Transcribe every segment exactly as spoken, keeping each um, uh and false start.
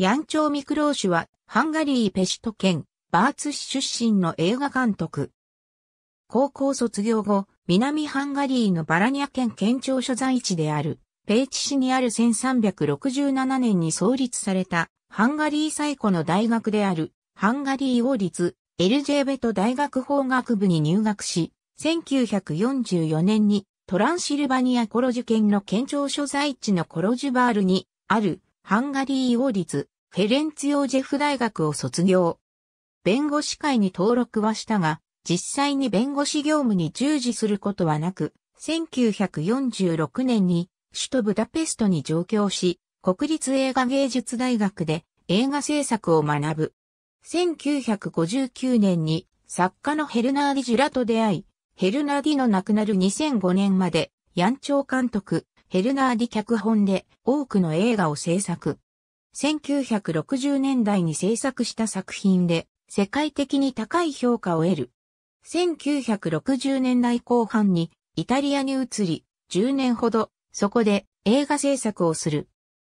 ヤンチョー・ミクローシュは、ハンガリー・ペシト県、バーツ市出身の映画監督。高校卒業後、南ハンガリーのバラニャ県県庁所在地である、ペーチ市にあるせんさんびゃくろくじゅうななねんに創立された、ハンガリー最古の大学である、ハンガリー王立、エルジェーベト大学法学部に入学し、せんきゅうひゃくよんじゅうよねんに、トランシルバニア・コロジュ県の県庁所在地のコロジュバールに、ある、ハンガリー王立、フェレンツィオ・ジェフ大学を卒業。弁護士会に登録はしたが、実際に弁護士業務に従事することはなく、せんきゅうひゃくよんじゅうろくねんに首都ブダペストに上京し、国立映画芸術大学で映画制作を学ぶ。せんきゅうひゃくごじゅうきゅうねんに作家のヘルナーディ・ジュラと出会い、ヘルナーディの亡くなるにせんごねんまで、ヤンチョー監督、ヘルナーディ脚本で多くの映画を制作。せんきゅうひゃくろくじゅうねんだいに制作した作品で世界的に高い評価を得る。せんきゅうひゃくろくじゅうねんだいこう半にイタリアに移り、じゅうねんほどそこで映画制作をする。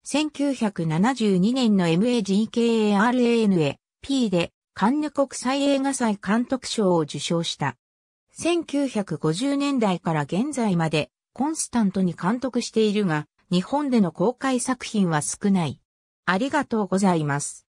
せんきゅうひゃくななじゅうにねんの マッカラナプ でカンヌ国際映画祭監督賞を受賞した。せんきゅうひゃくごじゅうねんだいから現在までコンスタントに監督しているが、日本での公開作品は少ない。ありがとうございます。